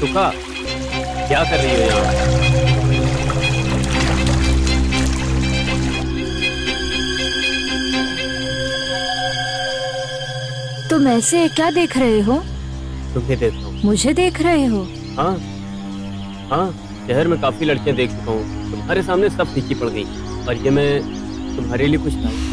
सुखा, क्या कर रही हो यहाँ? तुम ऐसे क्या देख रहे हो? तुम्हें देख रहा हूँ। मुझे देख रहे हो? हाँ हाँ, शहर में काफी लड़कियाँ देख चुका हूँ, तुम्हारे सामने सब फीकी पड़ गई। और ये मैं तुम्हारे लिए कुछ लाऊं।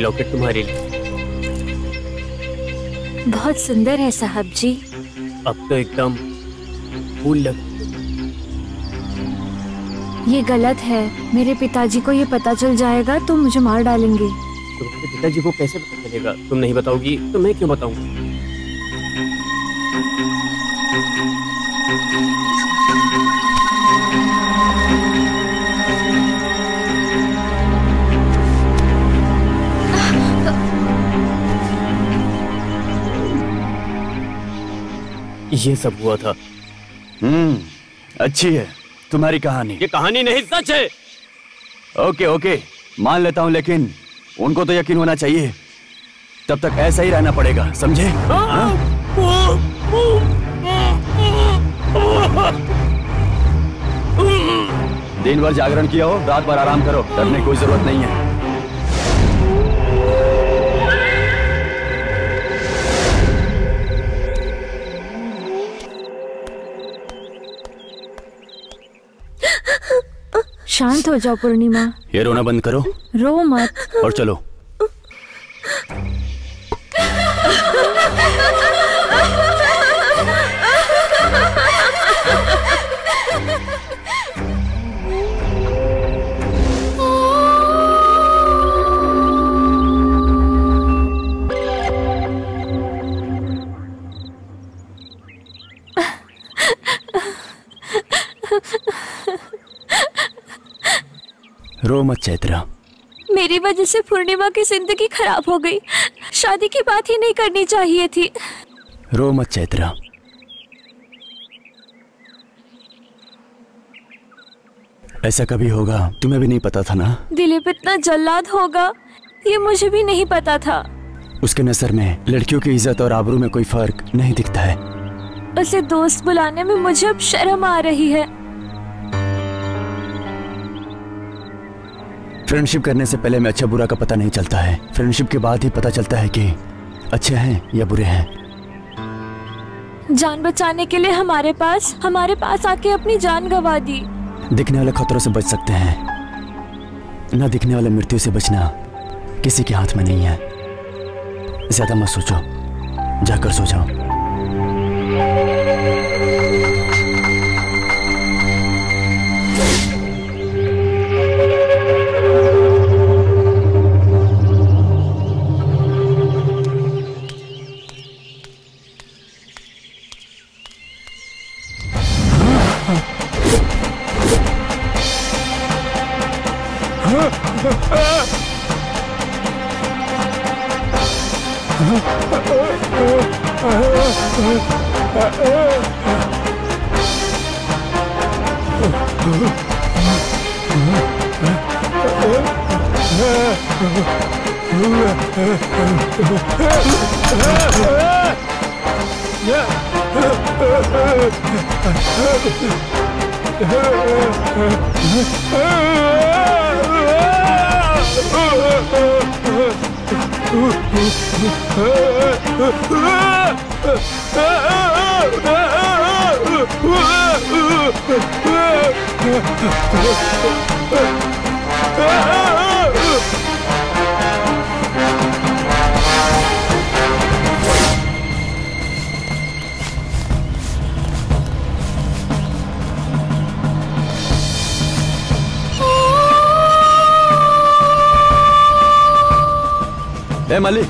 लॉकेट तुम्हारे लिए बहुत सुंदर है साहब जी। अब तो एकदम फूल लग। ये गलत है, मेरे पिताजी को ये पता चल जाएगा तो मुझे मार डालेंगे। तुम्हारे पिताजी को कैसे पता चलेगा? तुम नहीं बताओगी तो मैं क्यों बताऊंगी? ये सब हुआ था। अच्छी है तुम्हारी कहानी। ये कहानी नहीं, सच है। ओके ओके, मान लेता हूँ, लेकिन उनको तो यकीन होना चाहिए। तब तक ऐसा ही रहना पड़ेगा, समझे? दिन भर जागरण किया हो, रात भर आराम करो, डरने की कोई जरूरत नहीं है। शांत हो जाओ पूर्णिमा। ये रोना बंद करो। रो मत और चलो। रो मत चैत्रा। मेरी वजह से पूर्णिमा की जिंदगी खराब हो गई। शादी की बात ही नहीं करनी चाहिए थी। रो मत चैत्रा। ऐसा कभी होगा, तुम्हें भी नहीं पता था ना? दिलीप इतना जल्लाद होगा ये मुझे भी नहीं पता था। उसके नजर में लड़कियों की इज्जत और आबरू में कोई फर्क नहीं दिखता है। उसे दोस्त बुलाने में मुझे अब शर्म आ रही है। फ्रेंडशिप करने से पहले मैं अच्छा बुरा का पता नहीं चलता है, फ्रेंडशिप के बाद ही पता चलता है कि अच्छे हैं या बुरे हैं। जान बचाने के लिए हमारे पास आके अपनी जान गवा दी। दिखने वाले खतरों से बच सकते हैं, ना दिखने वाले मृत्यु से बचना किसी के हाथ में नहीं है। ज्यादा मत सोचो, जाकर सो जाओ। माली,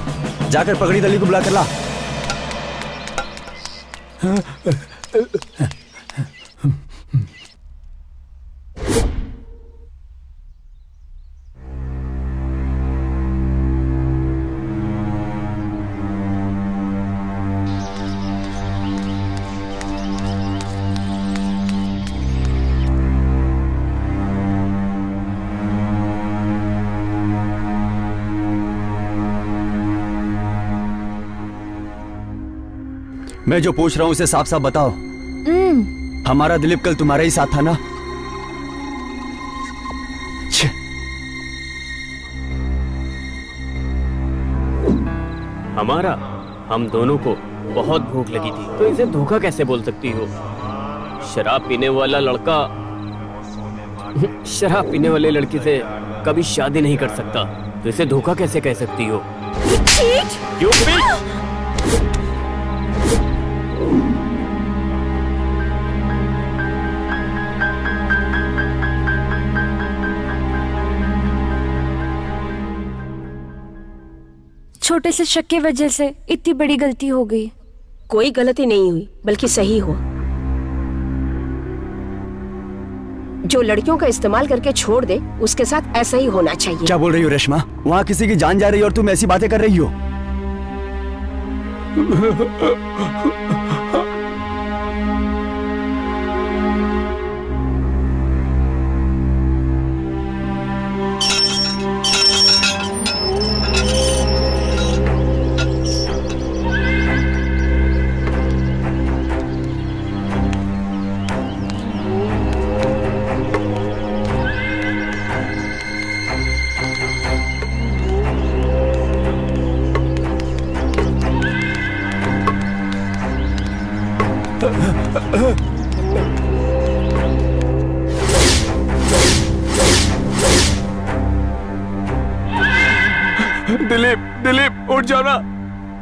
जाकर पगड़ी दली को बुला कर ला। मैं जो पूछ रहा हूँ उसे साफ साफ बताओ। हमारा दिलीप कल तुम्हारे ही साथ था ना? हमारा, हम दोनों को बहुत भूख लगी थी, तो इसे धोखा कैसे बोल सकती हो? शराब पीने वाला लड़का शराब पीने वाले लड़की से कभी शादी नहीं कर सकता, तो इसे धोखा कैसे कह सकती हो? क्यों? छोटे से शक की वजह से इतनी बड़ी गलती हो गई। कोई गलती नहीं हुई, बल्कि सही हुआ। जो लड़कियों का इस्तेमाल करके छोड़ दे उसके साथ ऐसा ही होना चाहिए। क्या बोल रही हो रेशमा? वहाँ किसी की जान जा रही है और तुम ऐसी बातें कर रही हो?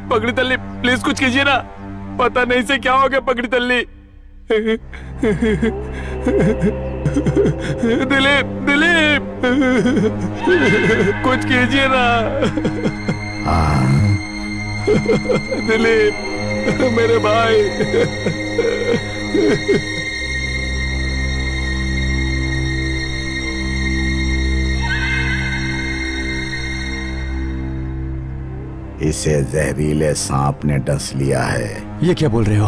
पगड़ी तल्ली, प्लीज कुछ कीजिए ना, पता नहीं से क्या हो गया। पगड़ी तल्ली, दिलीप दिलीप कुछ कीजिए ना। दिलीप मेरे भाई, इसे जहरीले सांप ने डस लिया है। ये क्या बोल रहे हो?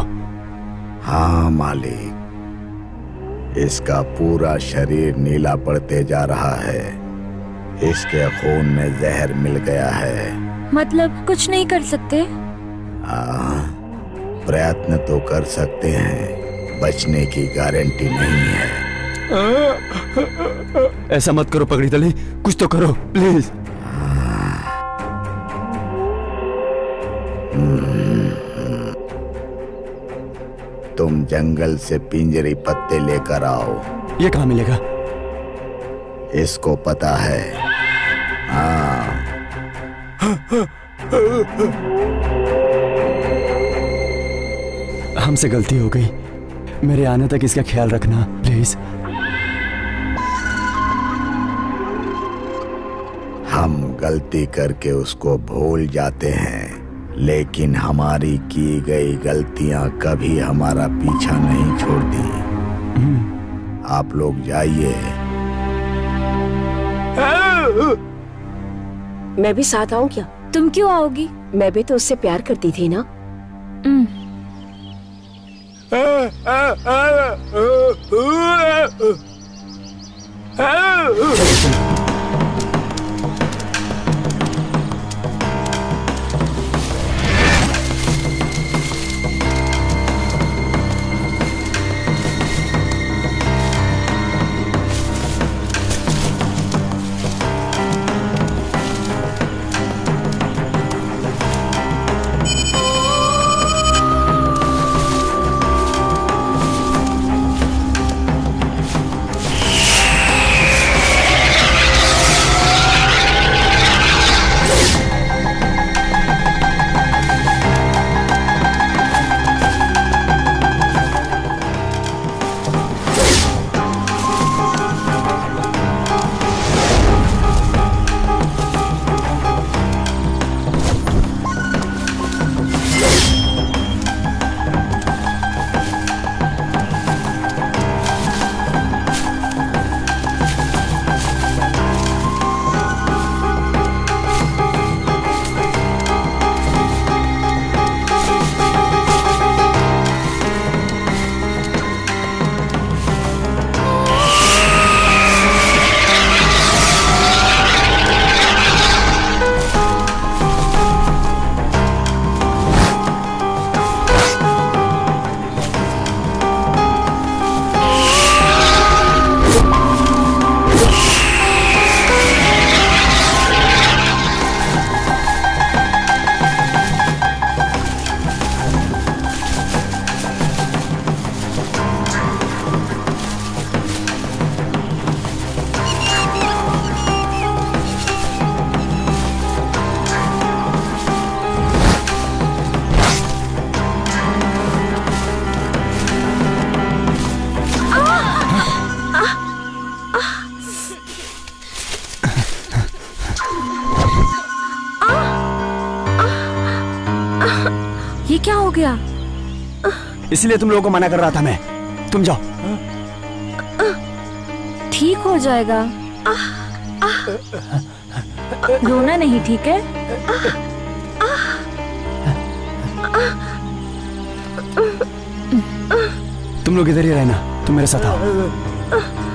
हाँ मालिक, इसका पूरा शरीर नीला पड़ते जा रहा है, इसके खून में जहर मिल गया है। मतलब कुछ नहीं कर सकते? हाँ, प्रयत्न तो कर सकते हैं, बचने की गारंटी नहीं है। ऐसा मत करो पगड़ी तले, कुछ तो करो प्लीज। तुम जंगल से पिंजरी पत्ते लेकर आओ। ये कहाँ मिलेगा? इसको पता है। हाँ, हमसे गलती हो गई, मेरे आने तक इसका ख्याल रखना प्लीज। हम गलती करके उसको भूल जाते हैं, लेकिन हमारी की गई गलतियां कभी हमारा पीछा नहीं छोड़ती। आप लोग जाइए। मैं भी साथ आऊं क्या? तुम क्यों आओगी? मैं भी तो उससे प्यार करती थी ना। ये क्या हो गया? इसलिए तुम लोगों को मना कर रहा था मैं। तुम जाओ। ठीक हो जाएगा, रोना नहीं, ठीक है? तुम लोग इधर ही रहना, तुम मेरे साथ आओ।